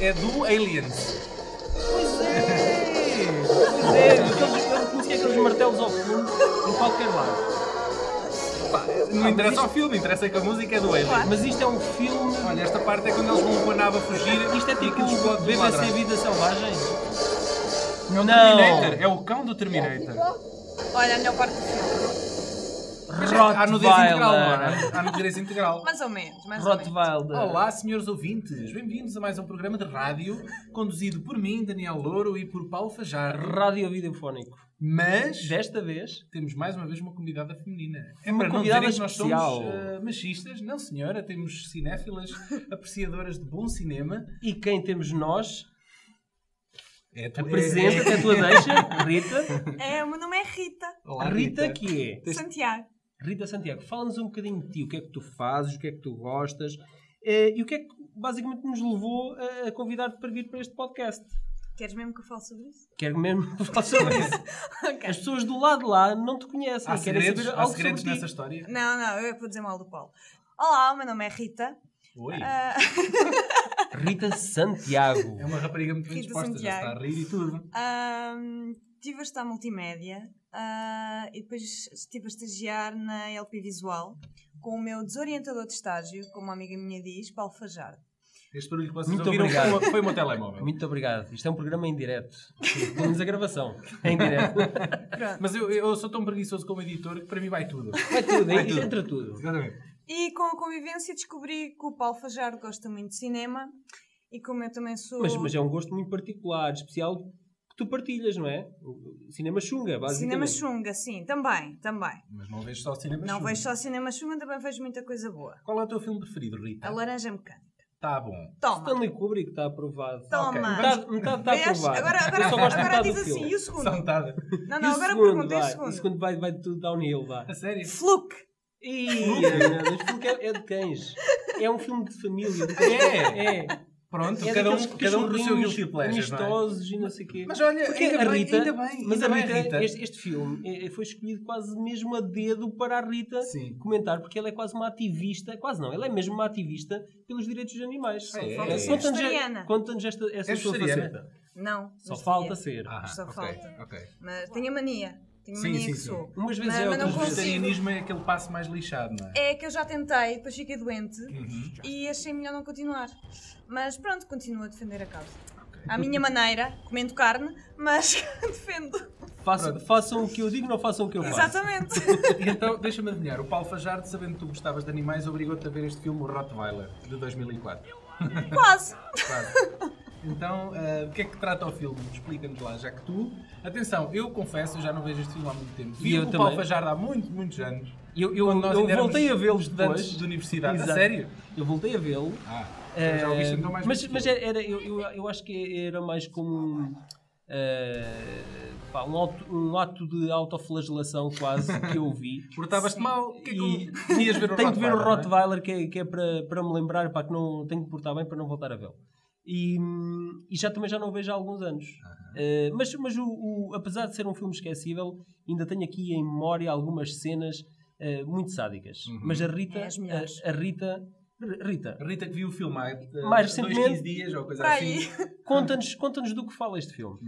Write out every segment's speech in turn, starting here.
É do Aliens. Pois é! Pois é! Eu reconheci aqueles martelos ao fundo em qualquer lado. Pá, não interessa ao filme, interessa é que a música é do Aliens. Claro. Mas isto é um filme... Olha, esta parte é quando eles vão com a nave a fugir. Isto é tipo o BBC Vida Selvagem? Não. Terminator. É o cão do Terminator. Olha, a melhor parte do filme. Há nudez integral, mano. Há nudez integral. Mais ou menos, mais ou menos. Olá, senhores ouvintes. Bem-vindos a mais um programa de rádio, conduzido por mim, Daniel Louro, e por Paulo Fajardo. Rádio Videofónico. Mas... desta vez... temos mais uma vez uma convidada feminina. É uma convidada especial. Nós somos machistas. Não, senhora. Temos cinéfilas, apreciadoras de bom cinema. E quem temos nós... apresenta-te a tua deixa, Rita. É, o meu nome é Rita. Olá, Rita que é? Santiago. Rita Santiago, fala-nos um bocadinho de ti, o que é que tu fazes, o que é que tu gostas e o que é que basicamente nos levou a convidar-te para vir para este podcast. Queres mesmo que eu fale sobre isso? Quero mesmo que eu fale sobre isso. Okay. As pessoas do lado de lá não te conhecem. Há segredos nessa história? Não, não, eu vou dizer mal do Paulo. Olá, o meu nome é Rita. Oi. Rita Santiago. É uma rapariga muito bem disposta, já está a rir e tudo. Estive a estudar multimédia e depois estive a estagiar na LP Visual com o meu desorientador de estágio, como uma amiga minha diz, Paulo Fajardo. Este barulho que vocês muito ouviram foi o meu telemóvel. Muito obrigado. Isto é um programa em direto. Temos a gravação. É em direto. Mas eu sou tão preguiçoso como editor que para mim vai tudo. Vai tudo, vai tudo. Entra tudo. Exatamente. E com a convivência descobri que o Paulo Fajardo gosta muito de cinema e como eu também sou... Mas é um gosto muito particular, especial... tu partilhas, não é? Cinema Xunga, basicamente. Cinema Xunga, sim, também. Mas não vejo só Cinema Xunga. Não vejo só Cinema Xunga, também vejo muita coisa boa. Qual é o teu filme preferido, Rita? A Laranja Mecânica. Está bom. Toma. Stanley Kubrick está aprovado. Toma. Okay. Metade está aprovado. Agora diz assim, e o segundo? Só metade. Não, agora perguntei o segundo. O segundo vai tudo downhill, vá. A sério? Fluke. Fluke é de cães. É um filme de família. É. Pronto, cada um do seu guilty pleasure, amistosos, não é? E não sei o quê. Mas olha, ainda bem, Rita. Este filme foi escolhido quase mesmo a dedo para a Rita comentar, porque ela é quase uma ativista, quase não, ela é mesmo uma ativista pelos direitos dos animais. Conta-nos essa sua faceta. Não. Só falta ser. Só falta. Mas tenho a mania. Sim. Umas vezes é o vegetarianismo é aquele passo mais lixado, não é? É que eu já tentei, depois fiquei doente e achei melhor não continuar. Mas pronto, continuo a defender a causa. Okay. À minha maneira, comendo carne, mas defendo. Façam o que eu digo, não façam o que eu faço. Exatamente. Então, deixa-me adivinhar, o Paulo Fajardo, sabendo que tu gostavas de animais, obrigou-te a ver este filme, o Rottweiler, de 2004. Quase. Então, o que é que trata o filme? Explica-nos lá, já que tu... Atenção, eu confesso, eu já não vejo este filme há muito tempo. Vi o Paulo Fajardo há muitos anos. Eu voltei a vê-lo depois da universidade. Exato. A sério? Eu voltei a vê-lo. Já ouviste então mais... Mas era, eu acho que era mais como um ato de autoflagelação quase que eu vi. Portavas-te mal? Tinhas ver o Rottweiler? Tenho que ver o Rottweiler, que é para me lembrar, que não tenho que portar bem para não voltar a vê-lo. E já não o vejo há alguns anos. Mas apesar de ser um filme esquecível, ainda tenho aqui em memória algumas cenas muito sádicas. Mas a Rita... Rita que viu o filme há mais recentemente, 15 dias ou coisa assim. Conta-nos do que fala este filme.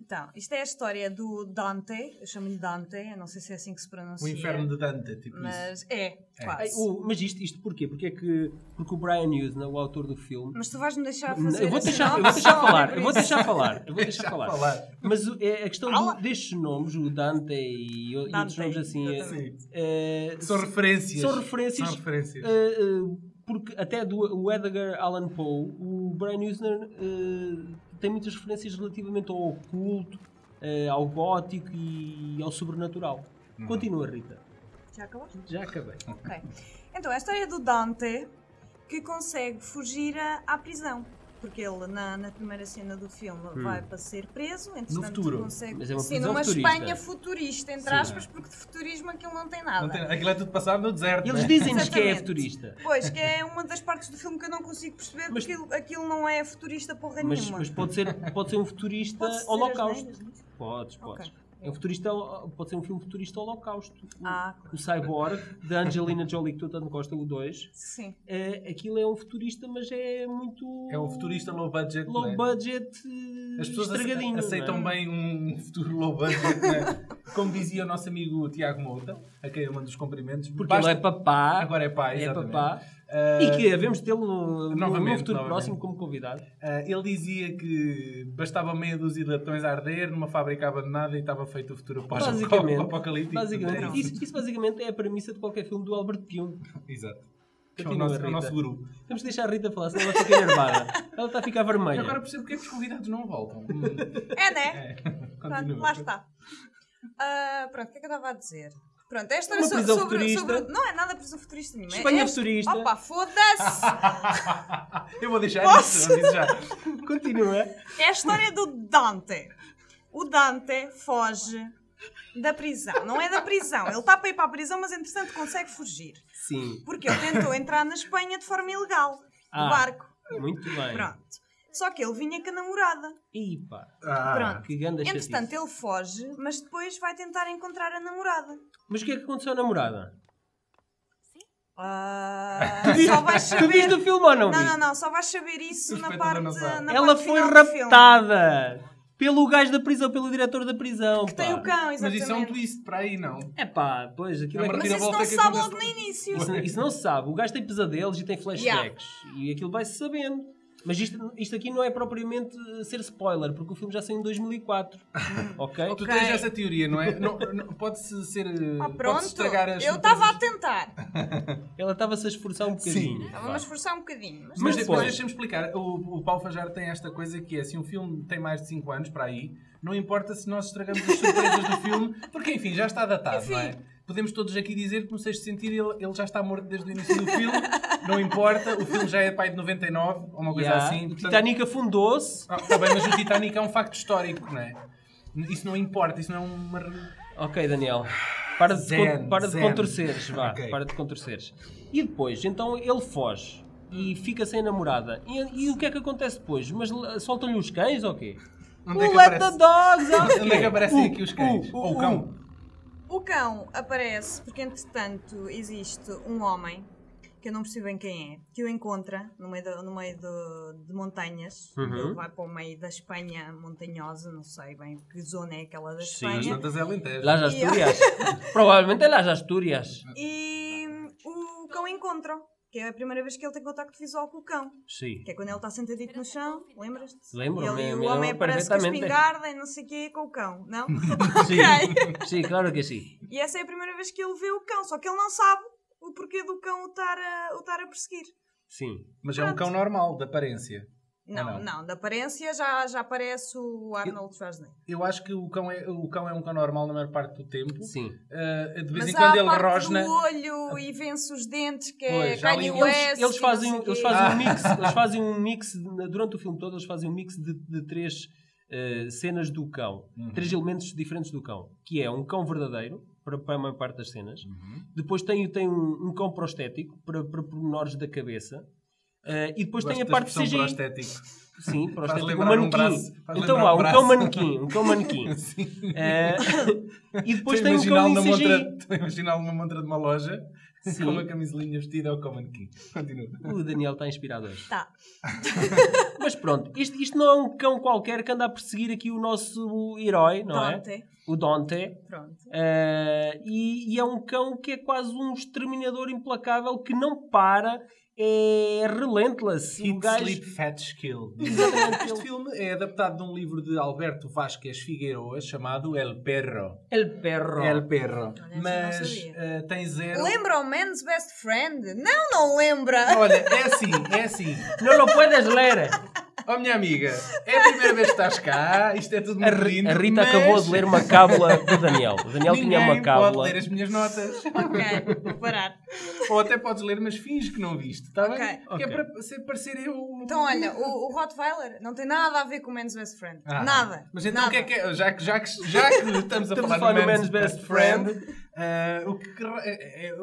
Então, isto é a história do Dante, eu chamo-lhe Dante, eu não sei se é assim que se pronuncia. O Inferno de Dante, tipo mas isso. É, quase. Mas isto porquê? Porque o Brian Yuzna, o autor do filme... Mas tu vais-me deixar fazer... Eu vou deixar falar. Mas a questão destes nomes, o Dante e outros nomes assim... São referências. Porque até o Edgar Allan Poe, o Brian Yuzna... tem muitas referências relativamente ao oculto, ao gótico e ao sobrenatural. Continua, Rita. Já acabaste? Já acabei. Ok. Então, a história do Dante que consegue fugir à prisão. porque ele na primeira cena do filme vai para ser preso, entretanto consegue ser numa Espanha futurista, entre aspas, porque de futurismo aquilo não tem nada. Não tem, aquilo é tudo passado no deserto. Eles dizem-nos que é futurista. Pois, que é uma das partes do filme que eu não consigo perceber, porque aquilo não é futurista porra nenhuma. Mas pode ser um futurista holocausto. Podes. Okay. É um futurista, pode ser um filme futurista holocausto. O Cyborg, da Angelina Jolie, que tu tanto gosta, o 2. Sim. Aquilo é um futurista, mas é muito... É um futurista low budget, low budget, né? As pessoas aceitam bem um futuro low budget, né? Como dizia o nosso amigo Tiago Mouta, a quem eu mando os cumprimentos. Porque ele é papá. Agora é pai, exatamente. É papá. E que havemos de tê-lo no futuro próximo como convidado. Ele dizia que bastava meia dúzia de latões a arder numa fábrica abandonada e estava feito o futuro pós-apocalíptico. Basicamente. Isso basicamente é a premissa de qualquer filme do Albert King. Exato. É o nosso guru. Temos de deixar a Rita falar, senão ela fica nervada. Ela está a ficar vermelha. Eu agora percebo porque é que os convidados não voltam. É, né? Pronto, lá está. Pronto, o que é que eu estava a dizer? Pronto, esta era sobre... Não é nada prisão futurista nenhuma. Espanha futurista. Opa, foda-se! Eu vou deixar isso. Continua. É a história do Dante. O Dante foge da prisão. Não é da prisão. Ele está para ir para a prisão, mas entretanto consegue fugir. Sim. Porque ele tentou entrar na Espanha de forma ilegal. No barco. Muito bem. Pronto. Só que ele vinha com a namorada. Ipa. Pronto. Que grande chatice. Entretanto, ele foge, mas depois vai tentar encontrar a namorada. Mas o que é que aconteceu à namorada? Sim. Só vais saber... Tu viste o filme ou não? Não. Só vais saber isso na parte final. Ela foi raptada pelo gajo da prisão, pelo diretor da prisão. Que tem o cão, exatamente. Mas isso é um twist para aí, não? É pá, pois. Aquilo é... Mas isso não se sabe logo no início. Isso não se sabe. O gajo tem pesadelos e tem flashbacks. E aquilo vai-se sabendo. Mas isto aqui não é propriamente ser spoiler, porque o filme já saiu em 2004. Okay? Tu tens essa teoria, não é? Pode-se ser... pronto, estragar as... eu estava a tentar. Ela estava-se a esforçar um bocadinho. Sim, estava-me a esforçar um bocadinho. Mas depois deixa-me explicar. O Paulo Fajardo tem esta coisa que é, se um filme tem mais de 5 anos para aí, não importa se nós estragamos as surpresas do filme, porque enfim, já está datado, não é? Podemos todos aqui dizer que, no sexto sentido, ele já está morto desde o início do filme. Não importa, o filme já é pai de 99, ou uma coisa assim. Portanto, o Titanic afundou-se. Está bem, mas o Titanic é um facto histórico, não é? Isso não importa, isso não é uma... Ok, Daniel. Para de contorceres, vá. Okay. Para de contorceres. E depois, então, ele foge. E fica sem namorada. E o que é que acontece depois? Mas soltam-lhe os cães ou quê? Let the dogs out! Onde é que aparecem aqui os cães? Ou o cão? O cão aparece porque, entretanto, existe um homem, que eu não percebo bem quem é, que o encontra no meio de montanhas. Ele vai para o meio da Espanha montanhosa, não sei bem que zona é aquela da Espanha. Sim, mas é Las Asturias. Provavelmente é Las Asturias. E o cão encontra, que é a primeira vez que ele tem contacto visual com o cão. Sim. Que é quando ele está sentadito no chão, lembras-te? Lembro-me. E o homem aparece com a espingarda e não sei o quê com o cão, não? Sim. Sim, claro que sim. E essa é a primeira vez que ele vê o cão, só que ele não sabe o porquê do cão o estar a perseguir. Sim, mas pronto. É um cão normal, de aparência. Não, da aparência já aparece o Arnold Schwarzenegger. Eu acho que o cão é um cão normal na maior parte do tempo. Sim. De vez em quando ele rosna. Mas olho e vence os dentes, que pois, é Kanye West. Eles fazem um mix, durante o filme todo, eles fazem um mix de três cenas do cão. Três elementos diferentes do cão. Que é um cão verdadeiro, para a maior parte das cenas. Depois tem um cão prostético, para pormenores da cabeça. E depois tem a parte CGI. Prostético. Sim, prostético. Manequim. Então há um cão manequim. E depois tem um cão em CGI. Estou a imaginar uma montra de uma loja. Sim. Com uma camisolinha vestida ou com manequim. Continua. O Daniel está inspirado hoje. Está. Mas pronto, isto não é um cão qualquer que anda a perseguir aqui o nosso herói, não é? Dante. O Dante. Pronto. E é um cão que é quase um exterminador implacável que não para. É relentless. Eat, sleep, fetch, kill. Este filme é adaptado de um livro de Alberto Vázquez Figueroa chamado El Perro. El Perro. Mas tem zero... Lembra o Man's Best Friend? Não lembra. Olha, é assim. Não lo puedes ler. Oh, minha amiga, é a primeira vez que estás cá, isto é tudo muito lindo. A Rita acabou de ler uma cábula do Daniel. O Daniel tinha uma cábula. Pode ler as minhas notas. Ok, vou parar. Ou até podes ler, mas finge que não viste, está bem? Okay. Que é para ser parecer eu... Então, olha, o Rottweiler não tem nada a ver com o Man's Best Friend. Ah. Nada. Mas então o que é que é? Já que estamos a falar do Man's Best Friend...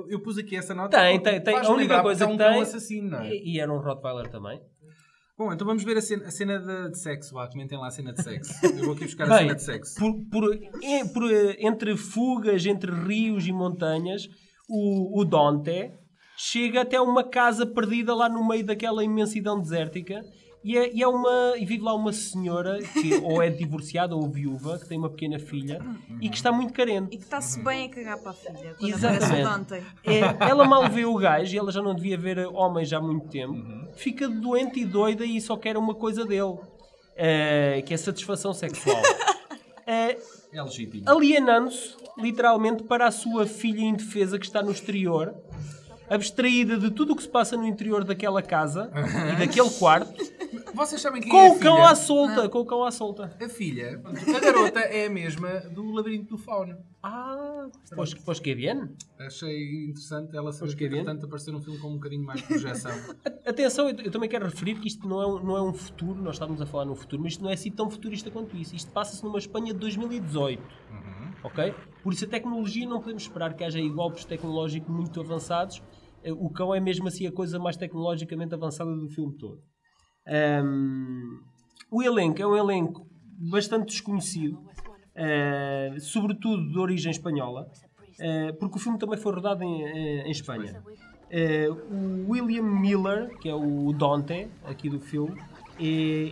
eu pus aqui essa nota. Tem. A única coisa que tem. Assassino, é? E era um Rottweiler também. Bom, então vamos ver a cena de sexo. Ah, comentem lá a cena de sexo. Eu vou aqui buscar a cena de sexo. Entre fugas, entre rios e montanhas, o Dante chega até uma casa perdida lá no meio daquela imensidão desértica. E vive lá uma senhora que ou é divorciada ou viúva, que tem uma pequena filha e que está muito carente. E que está-se bem a cagar para a filha. Exatamente. Ela mal vê o gajo e ela já não devia ver homens há muito tempo. Fica doente e doida e só quer uma coisa dele, que é satisfação sexual. Alienando-se, literalmente, para a sua filha indefesa que está no exterior, abstraída de tudo o que se passa no interior daquela casa e daquele quarto. Vocês sabem quem é a filha? Com o cão à solta. A filha, a garota, é a mesma do Labirinto do Fauna. Ah, pois que é bien. Achei interessante ela saber que, portanto, aparecer um filme com um bocadinho mais de projeção. Atenção, eu também quero referir que isto não é um futuro, nós estávamos a falar num futuro, mas isto não é assim tão futurista quanto isso. Isto passa-se numa Espanha de 2018. Ok? Por isso a tecnologia, não podemos esperar que haja golpes tecnológicos muito avançados. O cão é mesmo assim a coisa mais tecnologicamente avançada do filme todo. O elenco é um elenco bastante desconhecido, sobretudo de origem espanhola, porque o filme também foi rodado em Espanha. O William Miller, que é o Dante aqui do filme,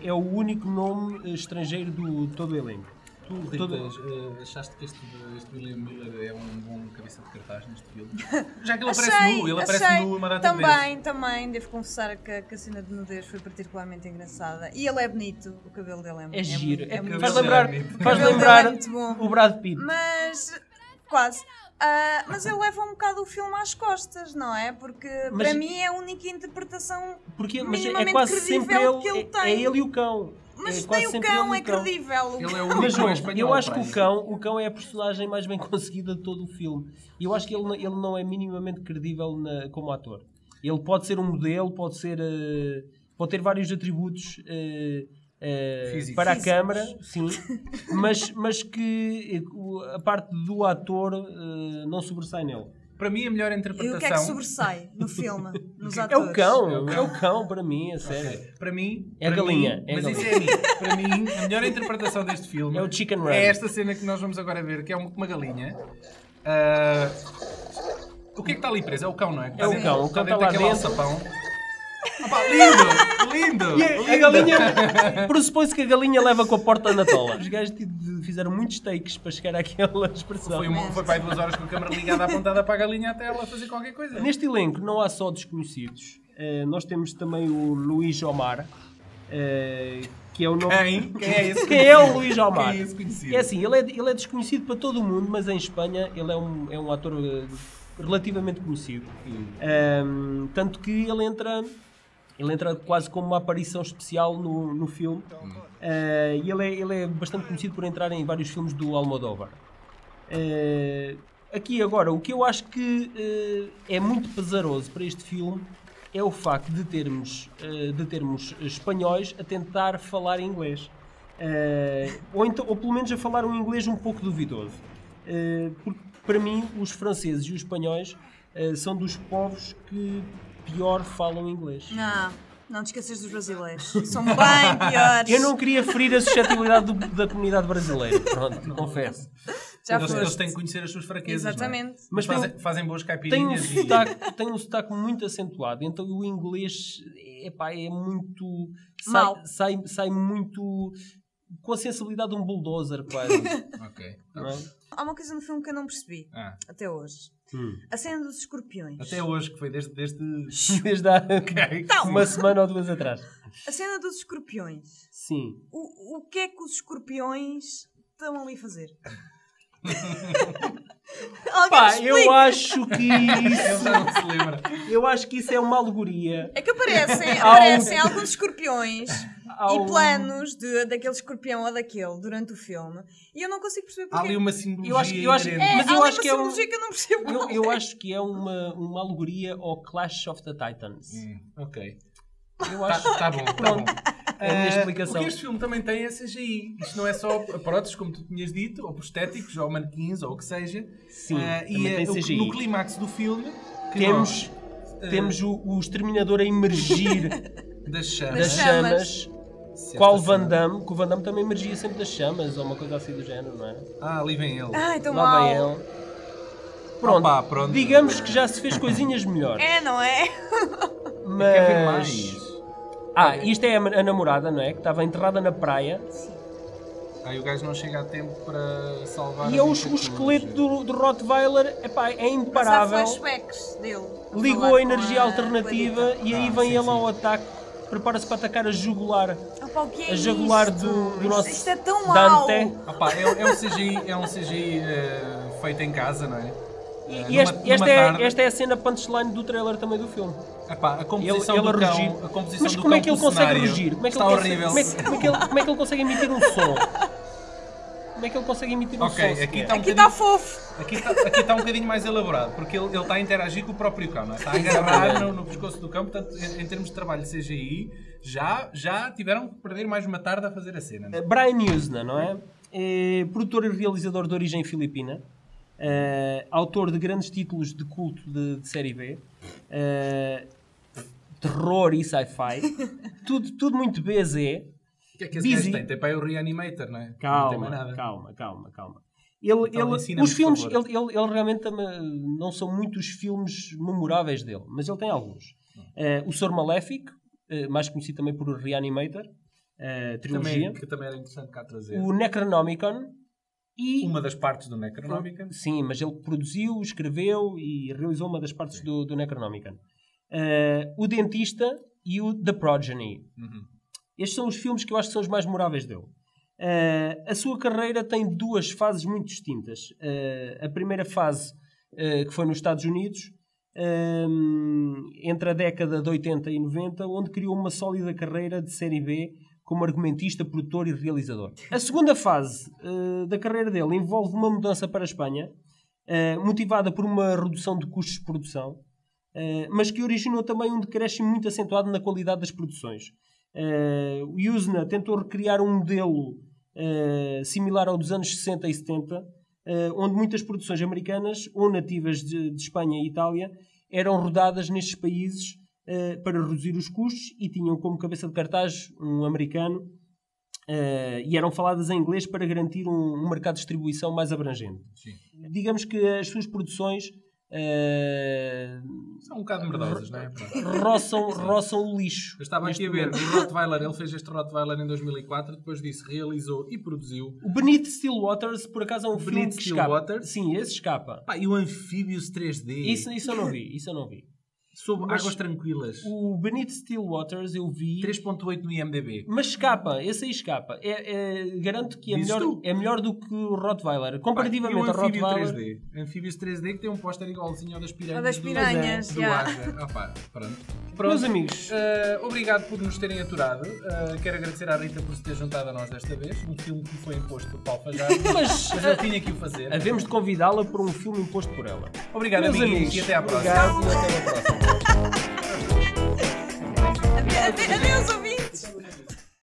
é o único nome estrangeiro de todo o elenco. Tu, Rita, achaste que este William Miller é um bom cabeça de cartaz neste filme? Já que ele aparece nu uma data de vezes. Também, devo confessar que a cena de nudez foi particularmente engraçada. E ele é bonito, o cabelo dele é muito... É giro, é bonito. Faz lembrar o Brad Pitt. Mas, quase. Mas ele leva um bocado o filme às costas, não é? Porque para mim é a única interpretação minimamente credível que ele tem. É ele e o cão. Mas tem o cão, é credível. Ele é o único espanhol. Eu acho que o cão é a personagem mais bem conseguida de todo o filme. E eu acho que ele não é minimamente credível como ator. Ele pode ser um modelo, pode ter vários atributos para a câmara, sim, mas que a parte do ator não sobressai nele. Para mim, a melhor interpretação... E o que é que sobressai no filme, nos atores? É o cão, para mim, é sério. Okay. Para mim... É para a galinha. Para mim, a melhor interpretação deste filme... É o Chicken Run. É esta cena que nós vamos agora ver, que é uma galinha. O que é que está ali preso? É o cão, não é? É o cão. O cão está lá dentro. Lindo! A galinha... Pressupõe-se que a galinha leva com a porta na tola. Os gajos fizeram muitos takes para chegar àquela expressão. Foi para aí 2 horas com a câmera ligada, apontada para a galinha até ela fazer qualquer coisa. Neste elenco não há só desconhecidos. Nós temos também o Luis Homar, que é o nome... Quem é esse? Quem é o Luis Homar? Quem é esse conhecido? É assim, ele é desconhecido para todo o mundo, mas em Espanha ele é um ator relativamente conhecido. Tanto que ele entra quase como uma aparição especial no filme. E ele é bastante conhecido por entrar em vários filmes do Almodóvar. Aqui agora, o que eu acho que é muito pesaroso para este filme é o facto de termos espanhóis a tentar falar inglês. Ou pelo menos a falar um inglês um pouco duvidoso. Porque para mim os franceses e os espanhóis são dos povos que pior falam inglês. Não te esqueças dos brasileiros. São bem piores. Eu não queria ferir a suscetibilidade da comunidade brasileira. Pronto, confesso. Eles têm que conhecer as suas fraquezas. Exatamente. É? Mas fazem boas caipirinhas. Tem um sotaque muito acentuado. Então o inglês é muito... Sai muito... Com a sensibilidade de um bulldozer, quase. Ok. Não é? Há uma coisa no filme que eu não percebi. Até hoje. A cena dos escorpiões. Até hoje, que foi desde há uma semana ou 2 atrás. A cena dos escorpiões. Sim. O que é que os escorpiões estão ali a fazer? Eu acho que isso é uma alegoria. É que aparecem alguns escorpiões e planos daquele escorpião ou daquele durante o filme, e eu não consigo perceber porque. Há ali uma simbologia. Eu acho que é uma alegoria ao Clash of the Titans. Ok. Eu acho que tá bom. É a minha explicação. Porque este filme também tem a CGI. Isto não é só próteses, como tu tinhas dito, ou prostéticos, ou manequins, ou o que seja. Sim, também tem CGI. No clímax do filme, temos o exterminador a emergir das chamas. Qual Van Damme? Que o Van Damme também emergia sempre das chamas, ou uma coisa assim do género, não é? Ah, ali vem ele. Lá vem ele. Pronto. Digamos que já se fez coisinhas melhores. É, não é? Mas... isto é a namorada, não é? Que estava enterrada na praia. Sim. E o gajo não chega a tempo para salvar... E é o esqueleto do Rottweiler, é imparável. Mas há flashbacks dele. Ligou a energia alternativa e aí vem ele ao ataque. Prepara-se para atacar a jugular. A jugular do nosso Dante. Isto é tão mau! É um CGI feito em casa, não é? E esta é a cena punchline do trailer também do filme. A composição do cão, a composição do cão. Mas como é que ele consegue rugir? Está horrível. Como é que ele consegue emitir um som? Como é que ele consegue emitir um som? Aqui está fofo. Aqui está um bocadinho mais elaborado, porque ele está a interagir com o próprio cão, não é? Está a agarrar no pescoço do cão, portanto, em termos de trabalho de CGI, já tiveram que perder mais uma tarde a fazer a cena. Brian Yuzna, não é? É produtor e realizador de origem filipina. Autor de grandes títulos de culto de série B, terror e sci-fi, tudo muito BZ. O que é que esse gajo tem? Tem para o Reanimator, não é? Calma. Ele realmente não são muitos filmes memoráveis dele, mas ele tem alguns. O Senhor Maléfico, mais conhecido também por Reanimator, trilogia. Que também era interessante cá trazer. O Necronomicon. E... Uma das partes do Necronomicon. Sim, mas ele produziu, escreveu e realizou uma das partes do Necronomicon. O Dentista e o The Progeny. Estes são os filmes que eu acho que são os mais memoráveis dele. A sua carreira tem duas fases muito distintas. A primeira fase, que foi nos Estados Unidos, entre a década de 80 e 90, onde criou uma sólida carreira de série B como argumentista, produtor e realizador. A segunda fase da carreira dele envolve uma mudança para a Espanha, motivada por uma redução de custos de produção, mas que originou também um decréscimo muito acentuado na qualidade das produções. O Yuzna tentou recriar um modelo similar ao dos anos 60 e 70, onde muitas produções americanas, ou nativas de Espanha e Itália, eram rodadas nestes países para reduzir os custos, e tinham como cabeça de cartaz um americano, e eram faladas em inglês para garantir um mercado de distribuição mais abrangente. Sim. Digamos que as suas produções são um bocado merdosas, não é? roçam o lixo. Eu estava aqui a ver o Rottweiler. Ele fez este Rottweiler em 2004, depois disso realizou e produziu o Beneath Still Waters. Por acaso é um filme que escapa. Sim, esse escapa. E o Amphibious 3D, isso eu não vi. Sobre águas tranquilas. O Beneath Still Waters eu vi... 3.8 no IMDb. Mas escapa. Esse aí escapa. Garanto que é melhor do que o Rottweiler. Comparativamente ao Rottweiler... 3D. Amphibious 3D, que tem um póster igualzinho ao das piranhas. Pronto. Meus amigos, obrigado por nos terem aturado. Quero agradecer à Rita por se ter juntado a nós desta vez. Um filme que foi imposto por Paulo Fajardo. Mas eu tinha que o fazer. Havemos de convidá-la por um filme imposto por ela. Obrigado, amigos. E até à próxima. Adeus, amigos.